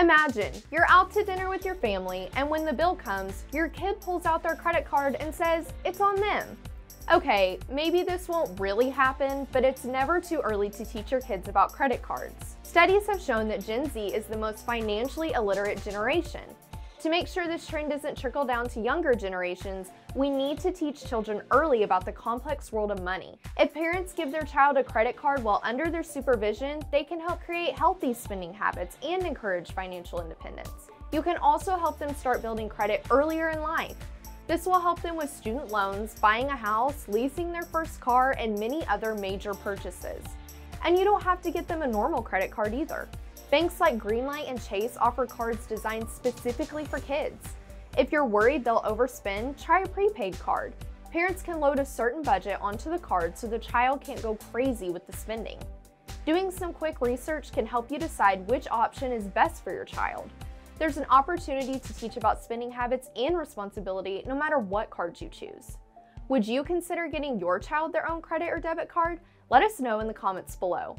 Imagine, you're out to dinner with your family, and when the bill comes, your kid pulls out their credit card and says, it's on them. Okay, maybe this won't really happen, but it's never too early to teach your kids about credit cards. Studies have shown that Gen Z is the most financially illiterate generation. To make sure this trend doesn't trickle down to younger generations, we need to teach children early about the complex world of money. If parents give their child a credit card while under their supervision, they can help create healthy spending habits and encourage financial independence. You can also help them start building credit earlier in life. This will help them with student loans, buying a house, leasing their first car, and many other major purchases. And you don't have to get them a normal credit card either. Banks like Greenlight and Chase offer cards designed specifically for kids. If you're worried they'll overspend, try a prepaid card. Parents can load a certain budget onto the card so the child can't go crazy with the spending. Doing some quick research can help you decide which option is best for your child. There's an opportunity to teach about spending habits and responsibility no matter what cards you choose. Would you consider getting your child their own credit or debit card? Let us know in the comments below.